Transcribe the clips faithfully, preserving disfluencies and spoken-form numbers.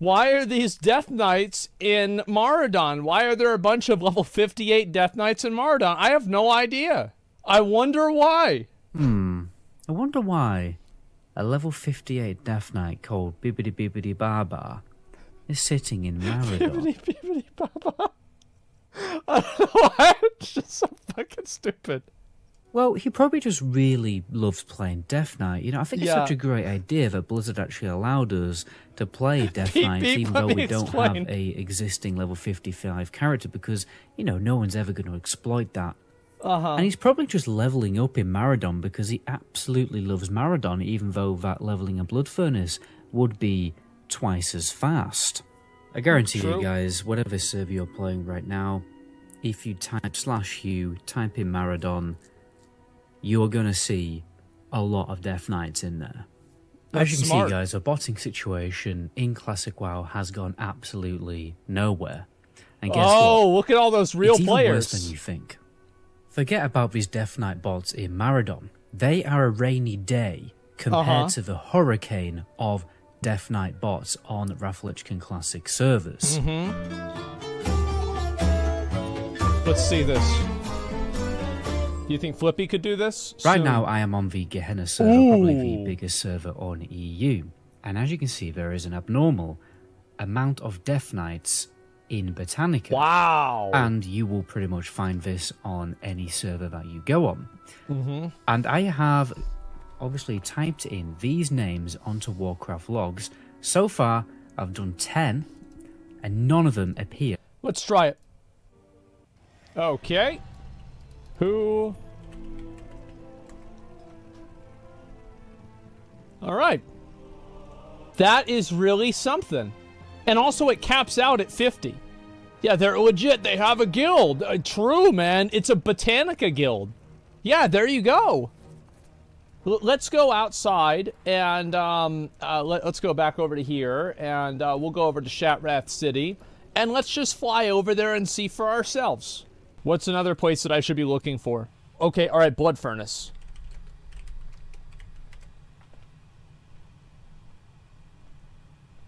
Why are these Death Knights in Maradon? Why are there a bunch of level fifty-eight Death Knights in Maradon? I have no idea. I wonder why. Hmm. I wonder why a level fifty-eight Death Knight called Bibbidi Bibbidi Baba is sitting in Maradon. Bibbidi Bibbidi Baba. I don't know why. It's just so fucking stupid. Well, he probably just really loves playing Death Knight. You know, I think yeah. it's such a great idea that Blizzard actually allowed us to play Death Knight, even though we explain. don't have a existing level fifty-five character, because, you know, no one's ever going to exploit that. Uh-huh. And he's probably just leveling up in Maradon because he absolutely loves Maradon, even though that leveling in Blood Furnace would be twice as fast. I guarantee True. you guys, whatever server you're playing right now, if you type slash you, type in Maradon, you're going to see a lot of Death Knights in there. That's As you smart. can see, guys, the botting situation in Classic WoW has gone absolutely nowhere. And guess oh, what? Look at all those real it's players. It's even worse than you think. Forget about these Death Knight bots in Maradon. They are a rainy day compared uh-huh. to the hurricane of Death Knight bots on Rathlichkin Classic servers. Mm-hmm. Let's see this. Do you think Flippy could do this? Right so... now, I am on the Gehenna server, Ooh. probably the biggest server on E U. And as you can see, there is an abnormal amount of Death Knights in Botanica. Wow! And you will pretty much find this on any server that you go on. Mm-hmm. And I have obviously typed in these names onto Warcraft Logs. So far, I've done ten, and none of them appear. Let's try it. Okay. Who? All right. That is really something. And also it caps out at fifty. Yeah, they're legit. They have a guild. Uh, true, man. It's a Botanica guild. Yeah, there you go. L let's go outside and um, uh, let let's go back over to here. And uh, we'll go over to Shatrath City. And let's just fly over there and see for ourselves. What's another place that I should be looking for? Okay, all right, Blood Furnace.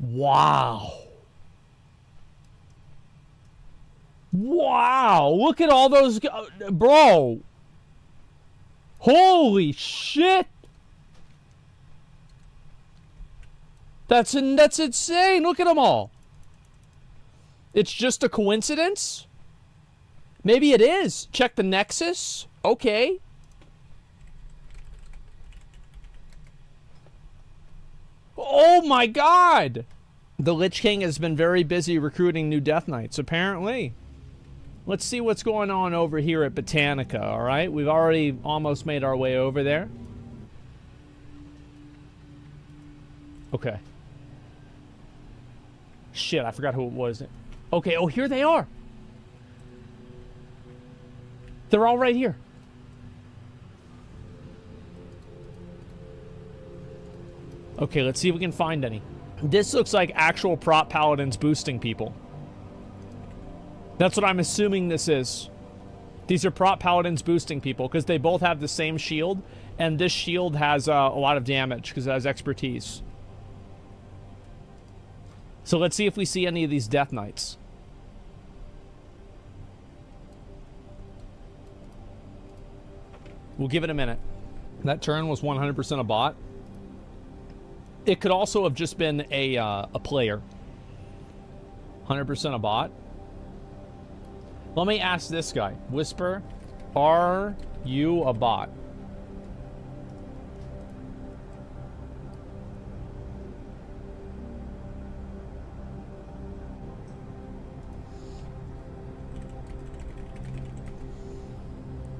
Wow. Wow, look at all those, bro. Holy shit. That's, in, that's insane, look at them all. It's just a coincidence? Maybe it is. Check the Nexus. Okay. Oh my god! The Lich King has been very busy recruiting new Death Knights, apparently. Let's see what's going on over here at Botanica, alright? We've already almost made our way over there. Okay. Shit, I forgot who it was. Okay, oh, here they are! They're all right here. Okay, let's see if we can find any. This looks like actual prop paladins boosting people. That's what I'm assuming this is. These are prop paladins boosting people because they both have the same shield, and this shield has uh, a lot of damage because it has expertise. So let's see if we see any of these Death Knights. We'll give it a minute. That turn was one hundred percent a bot. It could also have just been a, uh, a player. one hundred percent a bot. Let me ask this guy. Whisper, are you a bot?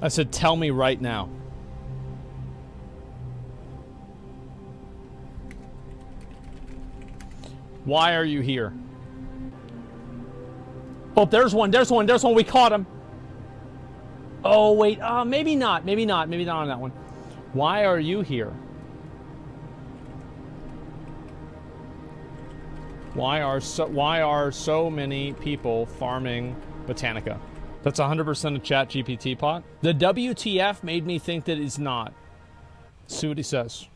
I said, tell me right now. Why are you here? Oh, there's one, there's one, there's one. We caught him. Oh, wait. Uh, maybe not, maybe not, maybe not on that one. Why are you here? Why are so, why are so many people farming Botanica? That's one hundred percent a Chat G P T pot. The W T F made me think that it's not. See what he says.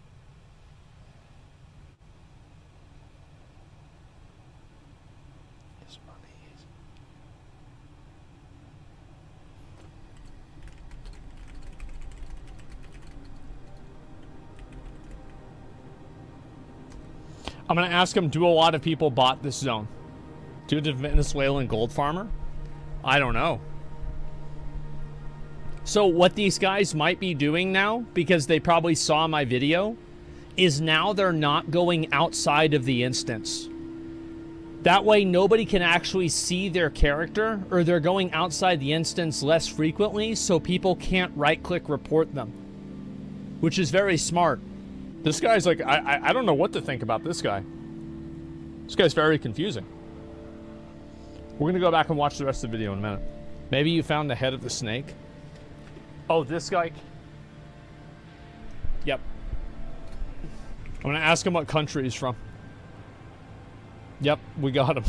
I'm gonna ask him, do a lot of people bought this zone? Due to Venezuelan gold farmer? I don't know. So what these guys might be doing now, because they probably saw my video, is now they're not going outside of the instance. That way nobody can actually see their character, or they're going outside the instance less frequently, so people can't right-click report them, which is very smart. This guy's like, I, I don't know what to think about this guy. This guy's very confusing. We're gonna go back and watch the rest of the video in a minute. Maybe you found the head of the snake. Oh, this guy. Yep. I'm gonna ask him what country he's from. Yep, we got him.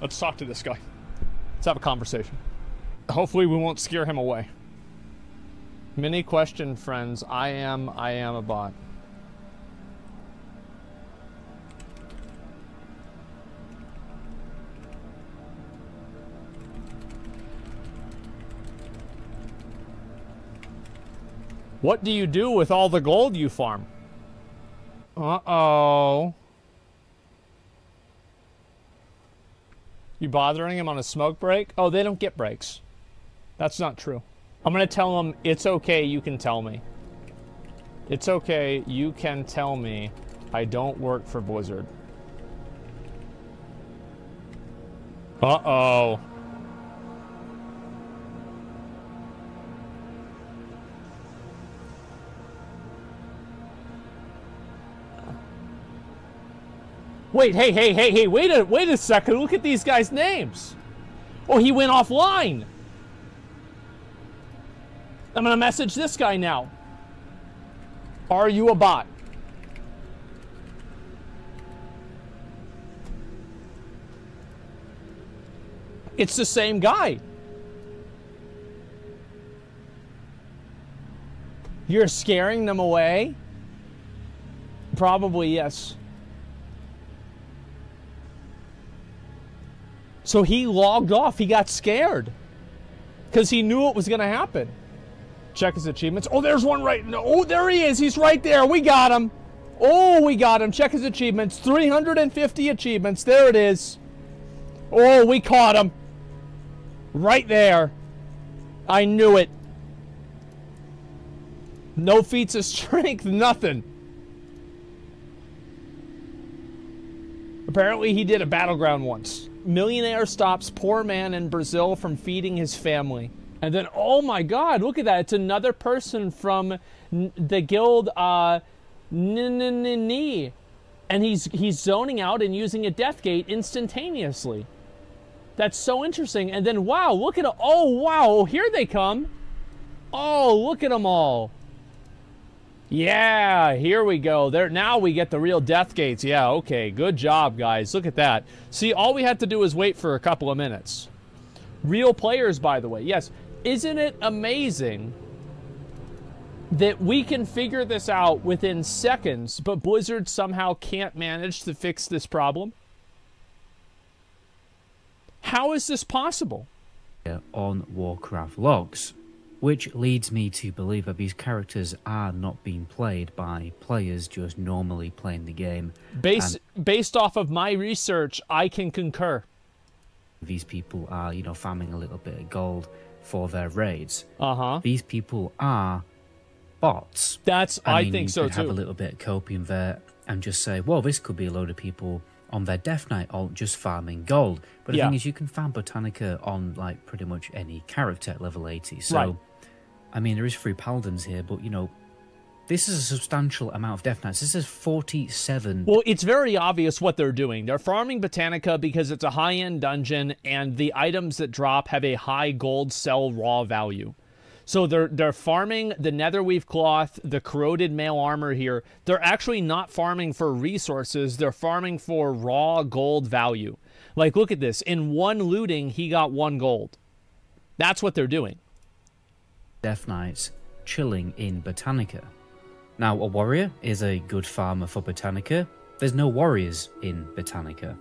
Let's talk to this guy. Let's have a conversation. Hopefully we won't scare him away. Many question friends, I am, I am a bot. What do you do with all the gold you farm? Uh-oh. You bothering him on a smoke break? Oh, they don't get breaks. That's not true. I'm gonna tell him, it's okay, you can tell me. It's okay, you can tell me I don't work for Blizzard. Uh-oh. Wait, hey, hey, hey, hey, wait a, wait a second. Look at these guys' names. Oh, he went offline. I'm gonna message this guy now. Are you a bot? It's the same guy. You're scaring them away? Probably, yes. So he logged off, he got scared because he knew it was gonna happen. Check his achievements. Oh, there's one right, no, oh, there he is, he's right there, we got him. Oh, we got him, check his achievements, three hundred fifty achievements, there it is. Oh, we caught him, right there. I knew it. No feats of strength, nothing. Apparently he did a battleground once. Millionaire stops poor man in Brazil from feeding his family. And then, oh my God, look at that. It's another person from the guild, uh, N N N N. And he's, he's zoning out and using a death gate instantaneously. That's so interesting. And then, wow, look at, oh, wow, here they come. Oh, look at them all. Yeah, here we go. There, now we get the real death gates. Yeah, okay, good job, guys. Look at that. See, all we had to do is wait for a couple of minutes. Real players, by the way. Yes, isn't it amazing that we can figure this out within seconds, but Blizzard somehow can't manage to fix this problem? How is this possible? Yeah, on Warcraft Logs. Which leads me to believe that these characters are not being played by players just normally playing the game. Based, based off of my research, I can concur. These people are, you know, farming a little bit of gold for their raids. Uh-huh. These people are bots. That's, I, I mean, think so too. You could have a little bit of copium there and just say, well, this could be a load of people on their death knight alt just farming gold. But the yeah. thing is, you can farm Botanica on, like, pretty much any character at level eighty. So. Right. I mean, there is three paladins here, but, you know, this is a substantial amount of death knights. This is forty-seven. Well, it's very obvious what they're doing. They're farming Botanica because it's a high-end dungeon, and the items that drop have a high gold sell raw value. So they're, they're farming the Netherweave cloth, the corroded mail armor here. They're actually not farming for resources. They're farming for raw gold value. Like, look at this. In one looting, he got one gold. That's what they're doing. Death Knights chilling in Botanica. Now, a warrior is a good farmer for Botanica. There's no warriors in Botanica.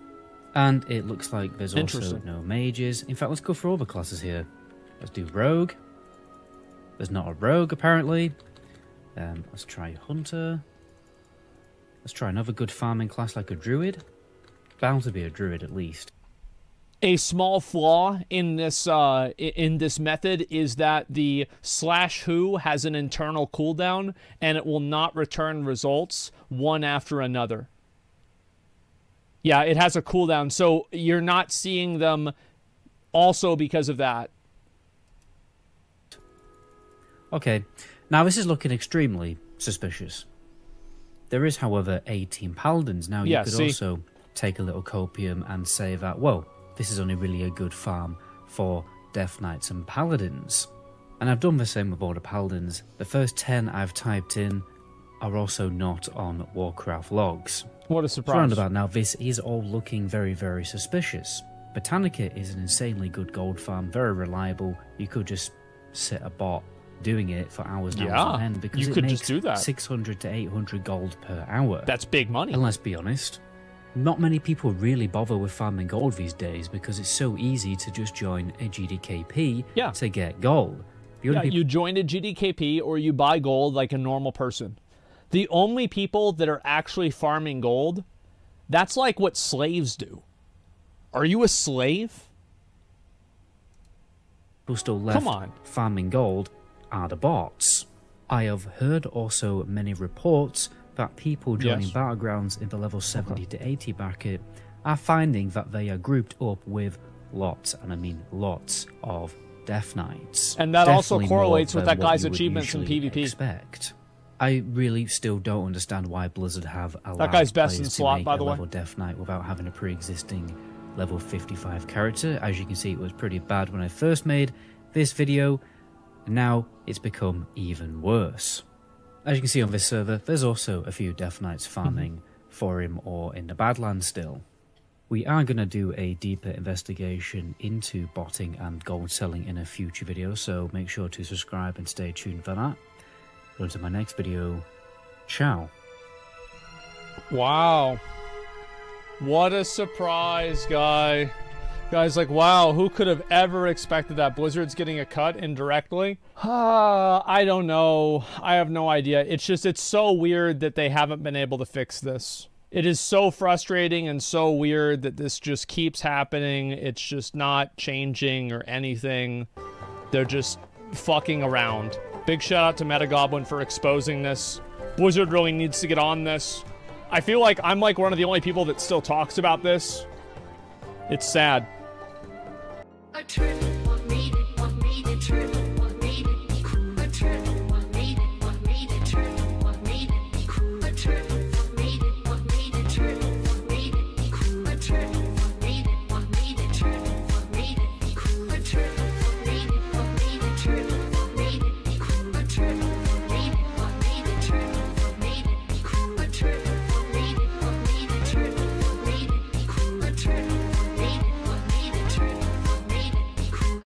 And it looks like there's also no mages. In fact, let's go for all the classes here. Let's do rogue. There's not a rogue, apparently. Um, let's try Hunter. Let's try another good farming class like a Druid. Bound to be a Druid at least. A small flaw in this uh, in this method is that the slash who has an internal cooldown and it will not return results one after another. Yeah, it has a cooldown, so you're not seeing them also because of that. Okay, now this is looking extremely suspicious. There is, however, eighteen paladins. Now you yeah, could see? also take a little copium and say that, whoa, this is only really a good farm for Death Knights and Paladins. And I've done the same with all the Paladins. The first ten I've typed in are also not on Warcraft Logs. What a surprise. Round about now, this is all looking very, very suspicious. Botanica is an insanely good gold farm, very reliable. You could just sit a bot doing it for hours and yeah, hours on end because you it could makes just do that. six hundred to eight hundred gold per hour. That's big money. And let's be honest, not many people really bother with farming gold these days because it's so easy to just join a G D K P yeah. to get gold. Yeah, people... You join a G D K P or you buy gold like a normal person. The only people that are actually farming gold, that's like what slaves do. Are you a slave? People still left Come on. farming gold are the bots. I have heard also many reports that people joining yes. battlegrounds in the level seventy to eighty bracket are finding that they are grouped up with lots, and I mean lots, of Death Knights. And that Definitely also correlates with that guy's achievements in PvP. Expect. I really still don't understand why Blizzard have allowed that guy's best in slot, by the way. level Death Knight without having a pre-existing level fifty-five character. As you can see, it was pretty bad when I first made this video. Now it's become even worse. As you can see on this server, there's also a few Death Knights farming for him or in the Badlands still. We are going to do a deeper investigation into botting and gold selling in a future video, so make sure to subscribe and stay tuned for that. But until my next video, ciao. Wow. What a surprise, guy. Guys, like, wow, who could have ever expected that? Blizzard's getting a cut indirectly? Uh, I don't know. I have no idea. It's just, it's so weird that they haven't been able to fix this. It is so frustrating and so weird that this just keeps happening. It's just not changing or anything. They're just fucking around. Big shout out to Metagoblin for exposing this. Blizzard really needs to get on this. I feel like I'm like one of the only people that still talks about this. It's sad. I